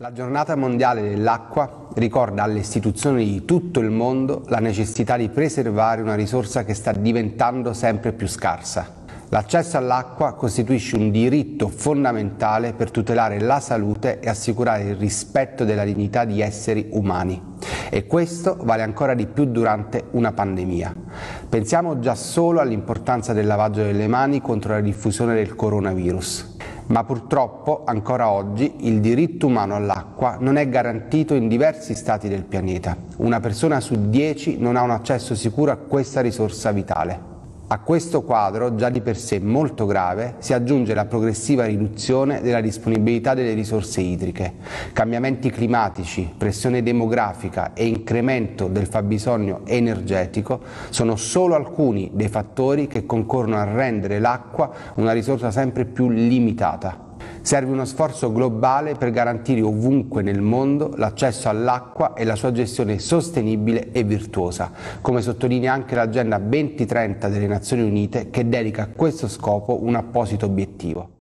La giornata mondiale dell'acqua ricorda alle istituzioni di tutto il mondo la necessità di preservare una risorsa che sta diventando sempre più scarsa. L'accesso all'acqua costituisce un diritto fondamentale per tutelare la salute e assicurare il rispetto della dignità di esseri umani. E questo vale ancora di più durante una pandemia. Pensiamo già solo all'importanza del lavaggio delle mani contro la diffusione del coronavirus. Ma purtroppo, ancora oggi, il diritto umano all'acqua non è garantito in diversi stati del pianeta. Una persona su 10 non ha un accesso sicuro a questa risorsa vitale. A questo quadro, già di per sé molto grave, si aggiunge la progressiva riduzione della disponibilità delle risorse idriche. Cambiamenti climatici, pressione demografica e incremento del fabbisogno energetico sono solo alcuni dei fattori che concorrono a rendere l'acqua una risorsa sempre più limitata. Serve uno sforzo globale per garantire ovunque nel mondo l'accesso all'acqua e la sua gestione sostenibile e virtuosa, come sottolinea anche l'Agenda 2030 delle Nazioni Unite, che dedica a questo scopo un apposito obiettivo.